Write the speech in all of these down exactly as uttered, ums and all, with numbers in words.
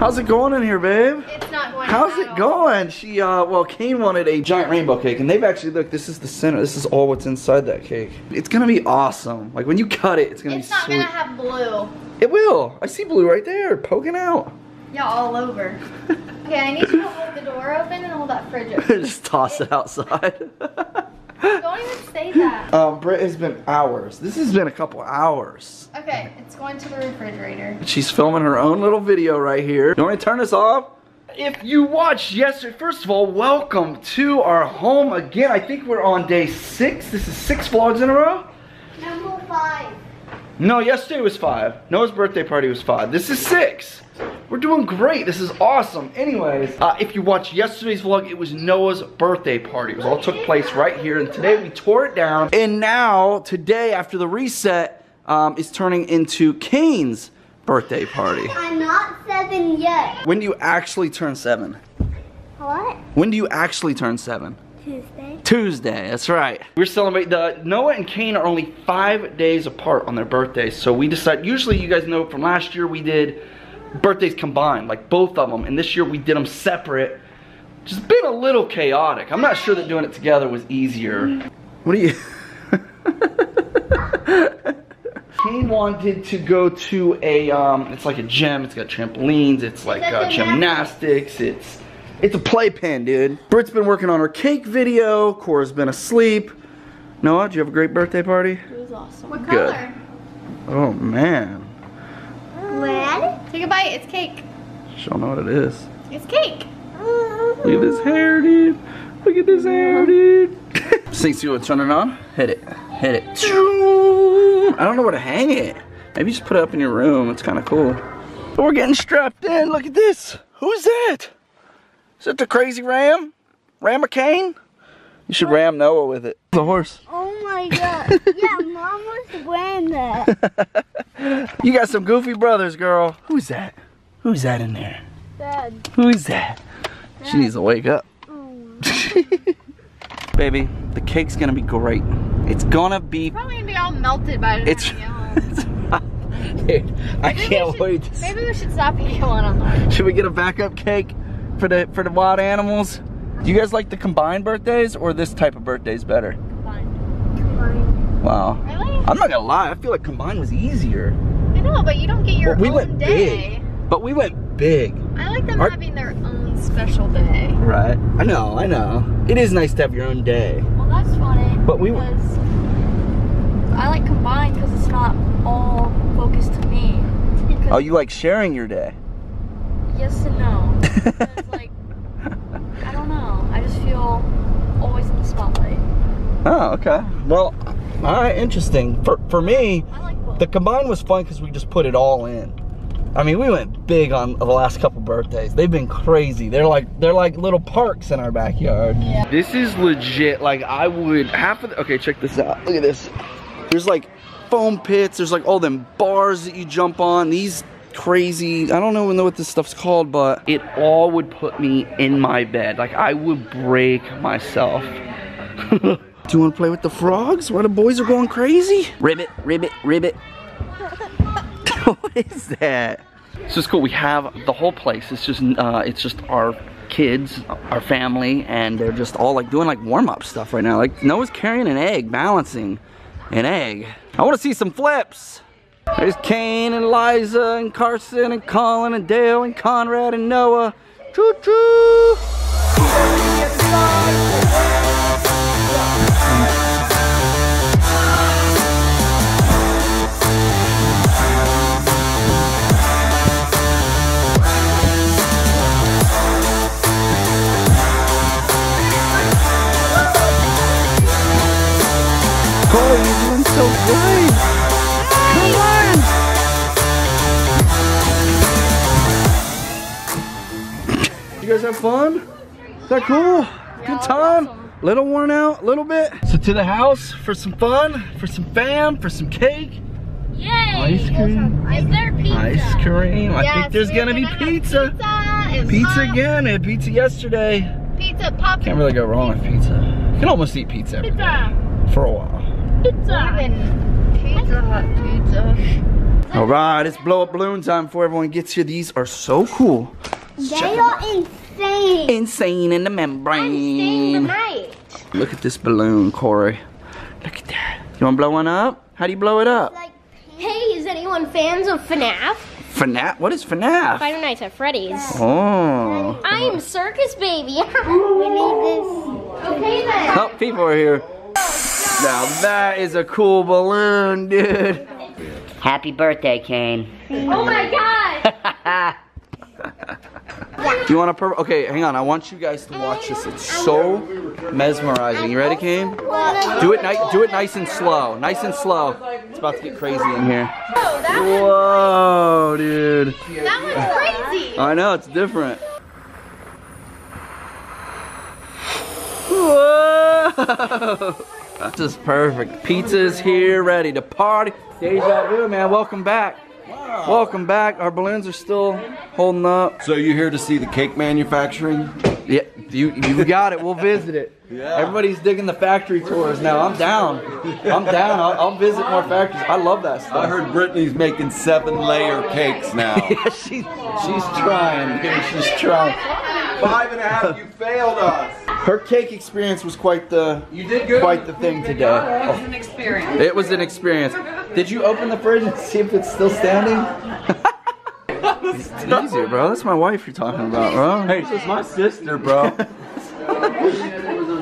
How's it going in here, babe? It's not going. How's it going? She, uh, well, Kane wanted a giant rainbow cake, and they've actually, look, this is the center. This is all what's inside that cake. It's gonna be awesome. Like, when you cut it, it's gonna be sweet. It's not gonna have blue. It will. I see blue right there, poking out. Yeah, all over. Okay, I need you to hold the door open and hold that fridge open. Just toss it, it outside. Don't even say that. Um, Britt has been hours. This has been a couple hours. Okay, it's going to the refrigerator. She's filming her own little video right here. You want me to turn this off? If you watched yesterday, first of all, welcome to our home again. I think we're on day six. This is six vlogs in a row. Number five. No, yesterday was five. Noah's birthday party was five. This is six. We're doing great. This is awesome. Anyways, uh, if you watched yesterday's vlog, it was Noah's birthday party. It was all took place right here, and today we tore it down. And now, today, after the reset, um, is turning into Kane's birthday party. I'm not seven yet. When do you actually turn seven? What? When do you actually turn seven? Tuesday. Tuesday, that's right. We're celebrating, the, Noah and Kane are only five days apart on their birthdays, so we decided, usually you guys know from last year we did birthdays combined, like both of them, and this year we did them separate. Just been a little chaotic. I'm not sure that doing it together was easier. What are you? Kane wanted to go to a, um, it's like a gym. It's got trampolines. It's like uh, gymnastics. It's, it's a playpen, dude. Britt's been working on her cake video. Cora's been asleep. Noah, did you have a great birthday party? It was awesome. What Good. color? Oh man. Red? Take a bite, it's cake. She'll know what it is. It's cake. Look at this hair, dude. Look at this hair, dude. Since you want to turn it on, hit it. Hit it. I don't know where to hang it. Maybe you just put it up in your room. It's kind of cool. But we're getting strapped in. Look at this. Who's that? Is that the crazy ram? Ram a cane? You should ram Noah with it. The horse. Oh my god. Yeah, Mom was wearing that. You got some goofy brothers, girl. Who's that? Who's that in there? Dad. Who's that? Dad. She needs to wake up. Oh. Baby, the cake's gonna be great. It's gonna be. It's probably gonna be all melted by the time we get home. Dude, I can't should, wait. To maybe we should stop eating one on that. Should we get a backup cake for the for the wild animals? Do you guys like the combined birthdays or this type of birthdays better? Combined. Combined. Wow. Really? I'm not gonna lie, I feel like combined was easier. I know, but you don't get your well, we own went day. Big, but we went big. I like them Our, having their own special day. Right. I know, I know. It is nice to have your own day. Well, that's funny. But we I like combined because it's not all focused to me. Oh, you like sharing your day? Yes and no. It's like, I don't know. I just feel always in the spotlight. Oh, okay. Well, alright, interesting. For for me, like the combined was fun because we just put it all in. I mean, we went big on the last couple birthdays. They've been crazy. They're like they're like little parks in our backyard. Yeah. This is legit. Like I would half of the, okay, check this out. Look at this. There's like foam pits. There's like all them bars that you jump on. These crazy. I don't know what this stuff's called, but it all would put me in my bed. Like I would break myself. Do you want to play with the frogs while the boys are going crazy? Ribbit, ribbit, ribbit. What is that? So it's cool. We have the whole place. It's just, uh, it's just our kids, our family, and they're just all like doing like warm-up stuff right now. Like Noah's carrying an egg, balancing an egg. I want to see some flips. There's Kane and Liza and Carson and Colin and Dale and Conrad and Noah. Choo choo. Corey, you're doing so good! Come on! You guys have fun? Is that cool? Yeah, good time? Awesome. Little worn out, a little bit. So to the house for some fun, for some fam, for some cake. Yay! Ice cream. Is there pizza? Ice cream. Yes, I think there's gonna, gonna be pizza. Pizza, pizza again. I had pizza yesterday. Pizza popping. Can't really go wrong with pizza. You can almost eat pizza every day. For a while. Pizza. Pizza Hut pizza. All right, it's blow up balloon time before everyone gets here. These are so cool. Let's they are insane. Insane in the membrane. Insane tonight. Look at this balloon, Corey. Look at that. You want to blow one up? How do you blow it up? Like, hey, is anyone fans of FNAF? FNAF? What is FNAF? Five Nights at Freddy's. Yeah. Oh. I am Circus Baby. We need this. Okay then. Oh, people are here. Now that is a cool balloon, dude. Happy birthday, Kane. Oh my god! Do you want to, okay, hang on, I want you guys to watch this. It's so mesmerizing. You ready, Kane? Do it, do it nice and slow. Nice and slow. It's about to get crazy in here. Whoa, dude. That was crazy. I know, it's different. Whoa! This is perfect. Pizza's here, ready to party. Deja vu, man. Welcome back. Wow. Welcome back. Our balloons are still holding up. So you're here to see the cake manufacturing? Yeah, you, you got it. We'll visit it. Yeah. Everybody's digging the factory tours now. I'm down. I'm down. I'll, I'll visit more factories. I love that stuff. I heard Brittney's making seven layer cakes now. Yeah, she's, she's trying. She's trying. Five and a half, you failed us. Her cake experience was quite the you did good. quite the thing today. It was an experience. It was an experience. Did you open the fridge and see if it's still standing? It's easier, bro. That's my wife you're talking about, bro. Hey, she's my sister, bro.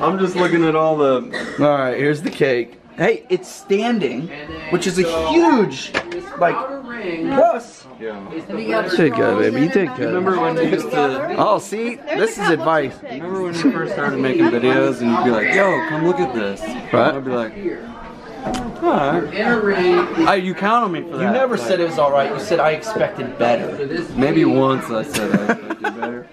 I'm just looking at all the. All right, here's the cake. Hey, it's standing, which is a huge, like, plus. Yeah. You did good, baby. You did good. Remember when you used to... Oh, see? This is advice. Remember when you first started making videos and you'd be like, yo, come look at this. Right? I'd be like, alright. I, you count on me for that. You never said it was alright. You said I expected better. Maybe once I said I expected better.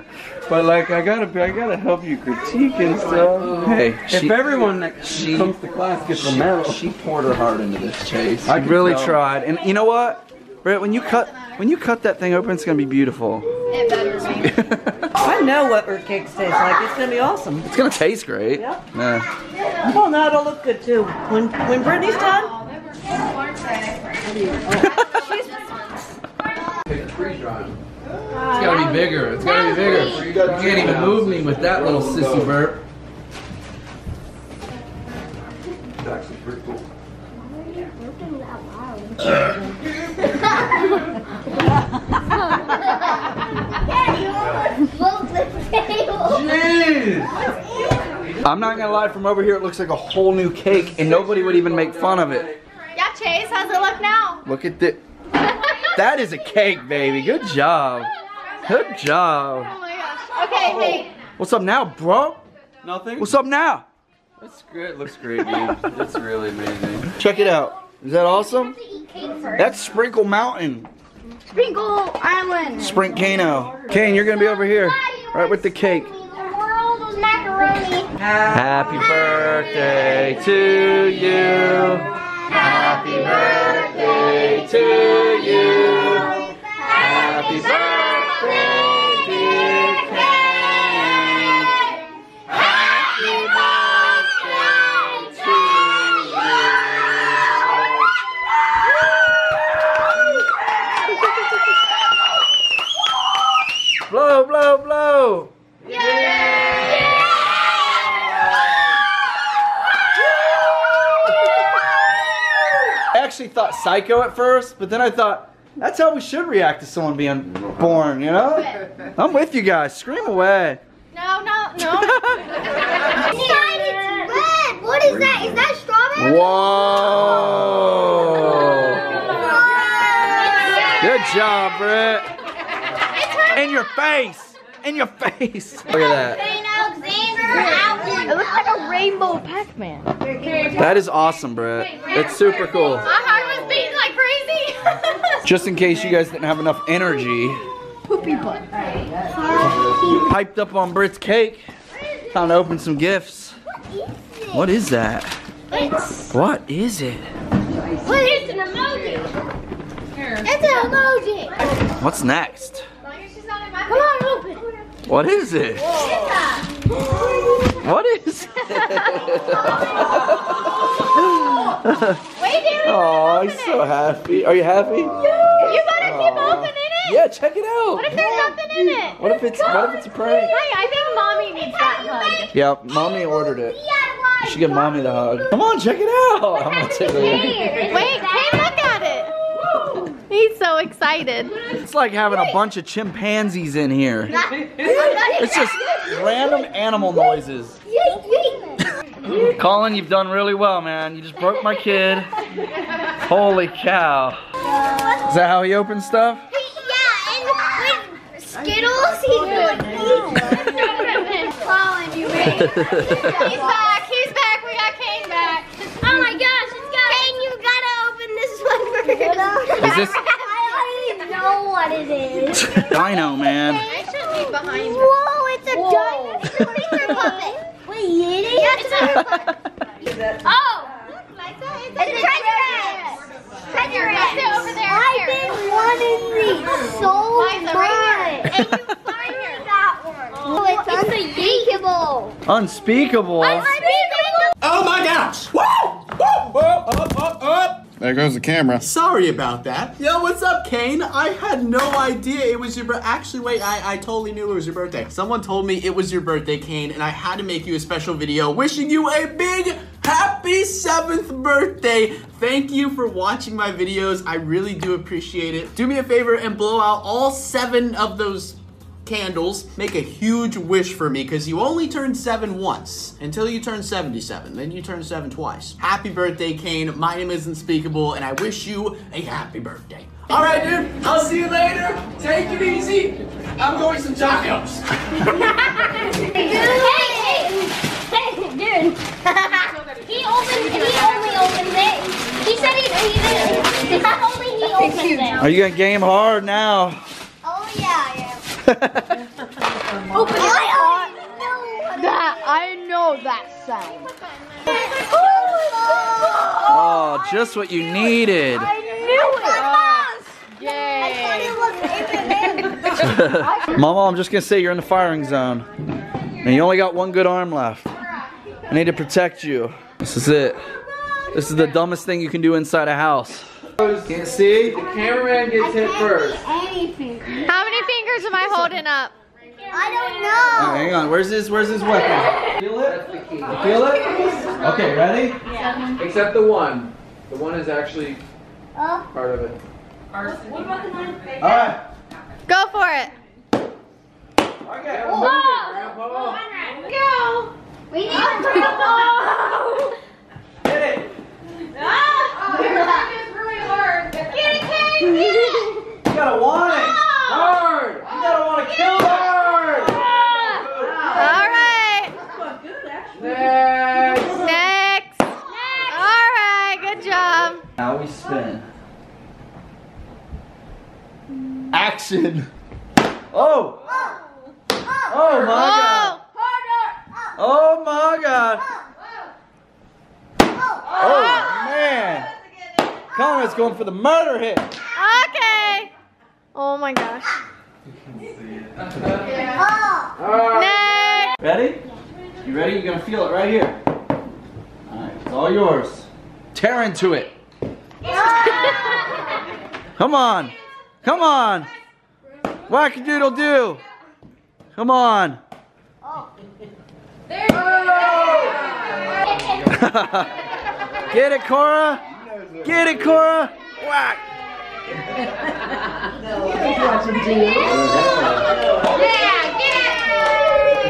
But like, I gotta be, I gotta help you critique and stuff. Hey, if she, everyone that she, comes to class gets a medal, she poured her heart into this, Chase. I really tell. tried, and you know what, Britt? When you cut, when you cut that thing open, it's gonna be beautiful. It better be. I know what her cake tastes like. It's gonna be awesome. It's gonna taste great. Yep. Nah. Well, now it'll look good too. When when Brittany's done. It's gotta be bigger. It's gotta be bigger. You can't even move me with that little sissy burp. It's actually pretty cool. Jeez! I'm not gonna lie, from over here it looks like a whole new cake and nobody would even make fun of it. Yeah, Chase, how's it look now? Look at this. That is a cake, baby. Good job. Good job. Oh my gosh. Okay, oh. Hey. What's up now, bro? Nothing. What's up now? That's great. Looks great, man. It's really amazing. Check it out. Is that awesome? That's Sprinkle Mountain. Sprinkle Island. Sprinkano. Kane, you're gonna be over here, right with the cake. Happy birthday to you. Happy birthday to you. Happy birthday, dear Kane. Happy birthday to you. Blow, blow, blow. I actually thought psycho at first, but then I thought, that's how we should react to someone being born, you know? I'm with you guys. Scream away. No, no, no. Inside it's red. What is that? Is that strawberry? Whoa. Good job, Britt. In your face. In your face. Look at that. It looks like a rainbow Pac-Man. That is awesome, Britt. It's super cool. Just in case you guys didn't have enough energy. Poopy butt. Hyped up on Britt's cake. Time to open some gifts. What is that? It's, what is it? What is an emoji? It's an emoji. What's next? Come on, open. What is it? What is it? Aw, oh, he's so happy. Are you happy? Yeah. it? Yeah, check it out. What if there's yeah. nothing in it? What if it's God. What if it's a prank? Hey, I think mommy needs it's that hug. Yeah, mommy ordered it. D I Y. She gave mommy the hug. Come on, check it out. I'm gonna take it. Wait, wait, look at it. Whoa. He's so excited. It's like having wait. a bunch of chimpanzees in here. It's just random animal noises. Colin, you've done really well, man. You just broke my kid. Holy cow. Is that how he opens stuff? Yeah, and with Skittles, he's going Colin, you made it. He's back, he's back, we got Kane back. Oh my gosh, it's got Kane, you gotta open this one first. Is this? I don't even know what it is. Dino, man. I should be behind her. Whoa, it's a Whoa. dinosaur puppet. Oh! It's a treasure egg! Treasure egg! over there! I've been wanting these so much! And you finally got one! Oh, it's unspeakable! Unspeakable? Unspeakable! Oh my gosh! Woo! Woo! Woo! Up, up, up! There goes the camera. Sorry about that. Yo, what's up, Kane? I had no idea it was your birthday. Actually, wait, I, I totally knew it was your birthday. Someone told me it was your birthday, Kane, and I had to make you a special video wishing you a big happy seventh birthday. Thank you for watching my videos. I really do appreciate it. Do me a favor and blow out all seven of those candles. Make a huge wish for me, because you only turn seven once until you turn seventy-seven. Then you turn seven twice. Happy birthday, Kane. My name is Unspeakable, and I wish you a happy birthday. All right, dude. I'll see you later. Take it easy. I'm going some tacos. Dude, dude. He opened. He only opened it. He said he didn't. Only he opened it. Are you gonna game hard now? Oh yeah. yeah. Open it. I, that, I know that sound. Oh, oh, just what you I needed. I knew it. I thought it was Abraham. Mama, I'm just going to say you're in the firing zone. And you only got one good arm left. I need to protect you. This is it. This is the dumbest thing you can do inside a house. Can't see? The cameraman gets hit first. Anything. How many fingers am I holding up? I don't know. Right, hang on. Where's this? Where's this weapon? Feel it? Feel it? Okay, ready? Yeah. Except the one. The one is actually part of it. What about the one? All right. Go for it. Okay. Whoa. Whoa. Whoa. Go. We need oh. to Get it. Ah. Oh, Get it, Kane! Get it! You gotta want it! Oh. Hard! You gotta want to kill it hard! Alright! Next! Next! Next. Alright, good job! Now we spin. Action! Oh! Oh, oh my oh. god! Harder. Oh my god! Oh, oh man! Conrad's going for the murder hit. Okay. Oh my gosh. You can see it. yeah. right. Next. Ready? You ready? You're going to feel it right here. All right. It's all yours. Tear into it. Come on. Come on. Whack-a-doodle-doo. Come on. There you go. Get it, Cora? Get it, Cora! Whack! Yeah, get it!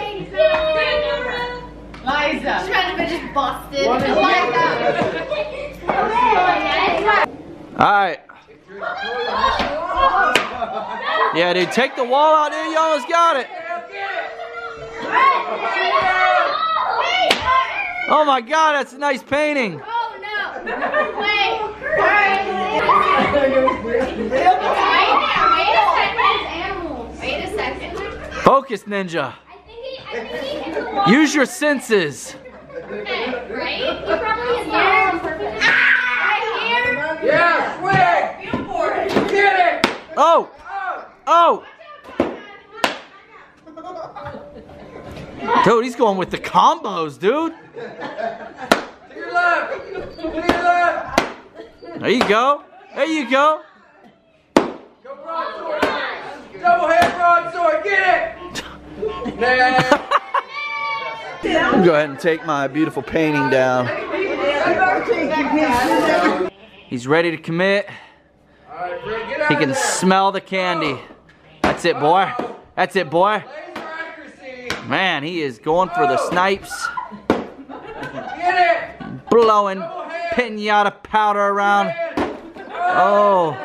Liza! She's trying to be just busted. Liza! Alright. Yeah, dude, take the wall out there. You almost got it. Oh my god, that's a nice painting. Wait. Wait a second. Focus, Ninja. I think he, I think he hit the wall. Use your senses. Okay, right? He probably is not on purpose. Right here? Yeah, swing. Feel for it. Get it. Oh. Oh. Dude, he's going with the combos, dude. There you go. There you go. Go, Brock. Double-hand broadsword, get it! Nah. Go ahead and take my beautiful painting down. He's ready to commit. He can smell the candy. That's it, boy. That's it, boy. Man, he is going for the snipes. Blowing pinata powder around. Oh.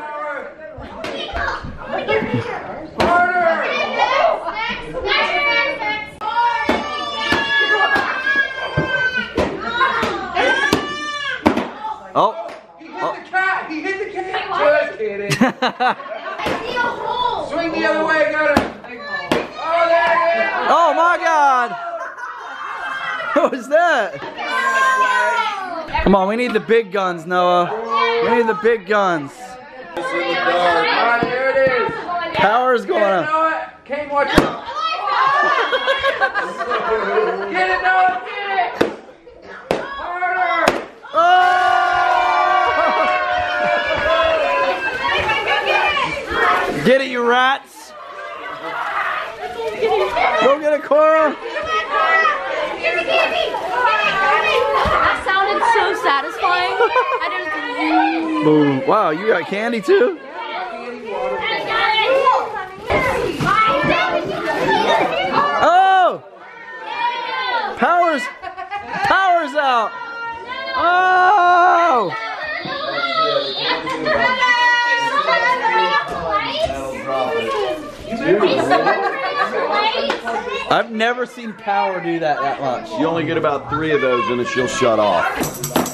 Oh. He hit the cat. He hit the cat. Just kidding. I see a hole. Swing the other way, got him. Oh, there it is. Oh my God. What was that? Come on, we need the big guns, Noah. We need the big guns. Alright, there it is. Power's going up. Kane, watch it. Get it, Noah, get it. Harder. Oh! Get it, you rats. Go get it, Cora. That sounded so satisfying. I didn't... Wow, you got candy too? Oh! Power's... Power's out! Oh! I've never seen Power do that that much. You only get about three of those and she'll shut off.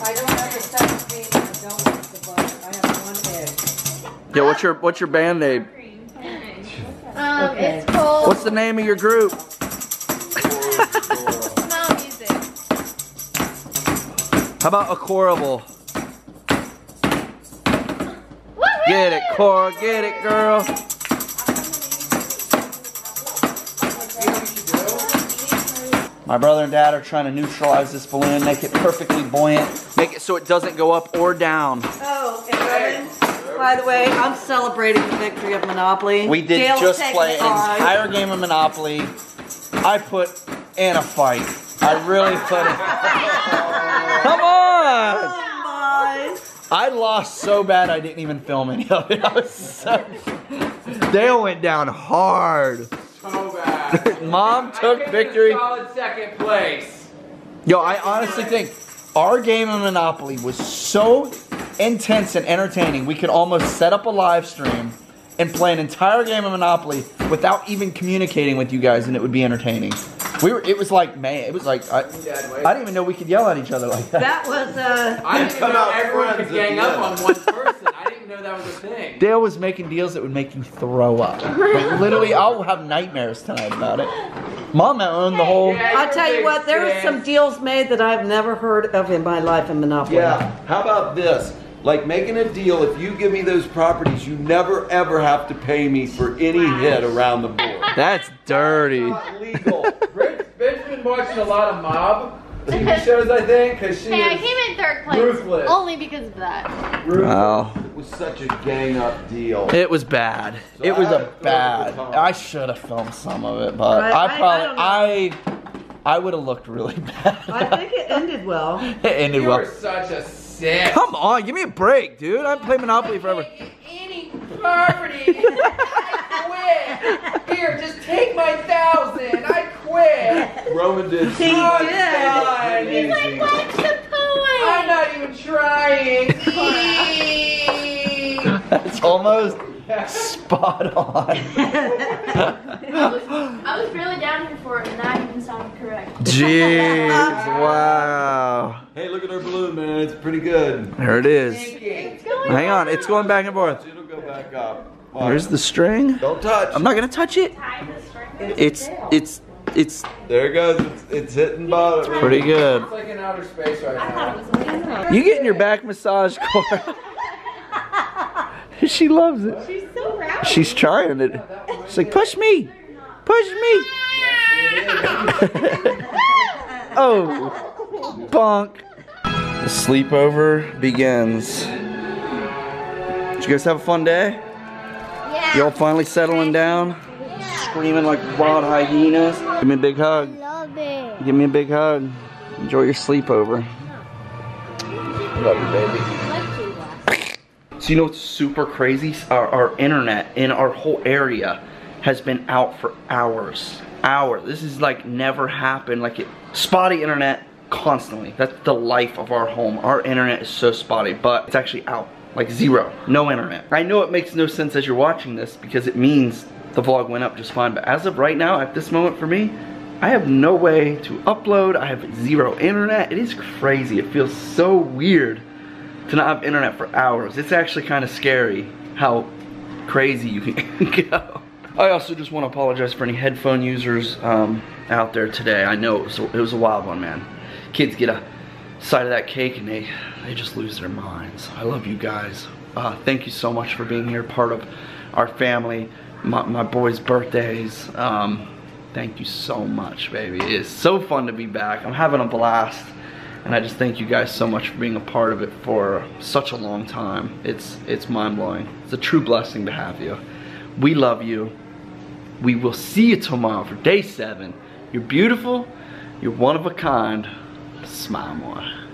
I don't have a second band-aid, I don't have the bug. I have one head. Yeah, what's your what's your band-aid? Um, okay. It's called... What's the name of your group? Smile Music. How about a Corable? Get it, Cora, get it, girl. My brother and dad are trying to neutralize this balloon, make it perfectly buoyant, make it so it doesn't go up or down. Oh, and then, by the way, I'm celebrating the victory of Monopoly. We did Dale's just play an entire game of Monopoly. I put in a fight. I really put it. Come on! Oh my. I lost so bad I didn't even film any of it. I was so... Dale went down hard. So bad. Mom took I victory. Solid second place. Yo, I honestly think our game of Monopoly was so intense and entertaining. We could almost set up a live stream and play an entire game of Monopoly without even communicating with you guys, and it would be entertaining. We were. It was like, man. It was like I. I didn't even know we could yell at each other like that. That was. Uh, I didn't even know everyone could gang up on one person. I didn't know that was a thing. Dale was making deals that would make you throw up. But literally, I'll have nightmares tonight about it. Mama owned the whole. Yeah, I'll tell you what. There were some deals made that I've never heard of in my life in Monopoly. Yeah. How about this? Like making a deal. If you give me those properties, you never ever have to pay me for any hit around the board. That's dirty. That's not legal. Ben's been watching a lot of mob T V shows, I think, because she. Hey, is I came in third place. Ruthless. Only because of that. Ruthless. Wow. It was such a gang up deal. It was bad. So it I was a bad. I should have filmed some of it, but right. I, I probably I I, I would have looked really bad. I think it ended well. It ended you well. You were such a. Yes. Come on, give me a break, dude. I've played Monopoly forever. Any property. I quit. Here, just take my thousand. I quit. Roman did. He oh, did. He's like, what's the point? I'm not even trying. That's almost spot on. I, was, I was really down here for it, and that even sounded correct. Jeez, wow. Hey, look at our balloon, man. It's pretty good. There it is. It's going Hang on, it's going back and forth. It'll go back up. Wow. There's the string. Don't touch. I'm not gonna touch it. It's it's it's. There it goes. It's, it's hitting bottom. Pretty good. It's like in outer space right now. You getting your back massage, Cora? She loves it. She's so rowdy. She's trying it. She's like, push me, push me. Oh, bonk. The sleepover begins. Did you guys have a fun day? Yeah. Y'all finally settling down? screaming like wild hyenas. Give me a big hug. I love it. Give me a big hug. Enjoy your sleepover. I love you, baby. So you know what's super crazy? Our, our internet in our whole area has been out for hours. Hours. This is like never happened. Like it, spotty internet constantly. That's the life of our home. Our internet is so spotty, but it's actually out. Like zero, no internet. I know it makes no sense as you're watching this because it means the vlog went up just fine, but as of right now, at this moment for me, I have no way to upload, I have zero internet. It is crazy, it feels so weird to not have internet for hours. It's actually kind of scary how crazy you can go. I also just want to apologize for any headphone users um, out there today. I know it was, a, it was a wild one, man. Kids get a side of that cake and they they just lose their minds. I love you guys. Uh, thank you so much for being here, part of our family, my, my boys' birthdays. Um, thank you so much, baby. It is so fun to be back. I'm having a blast and I just thank you guys so much for being a part of it for such a long time. It's it's mind-blowing. It's a true blessing to have you. We love you. We will see you tomorrow for day seven. You're beautiful. You're one of a kind. Smile more.